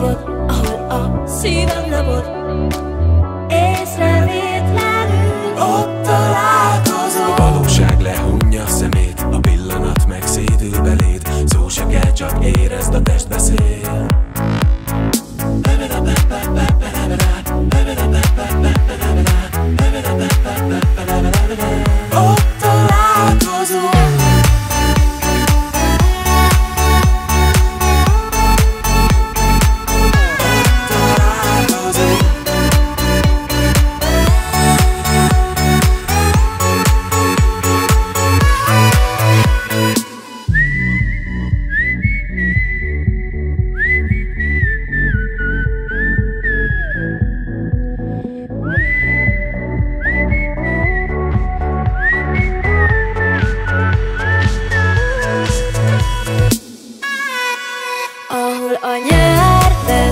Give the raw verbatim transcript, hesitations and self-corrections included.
labor, ahol a szívem labor, észrevétlenül ott találkozom. A valóság lehunja a szemét, a pillanat megszédül beléd, szó se kell, csak érezd, a test beszél. Ahol a nyár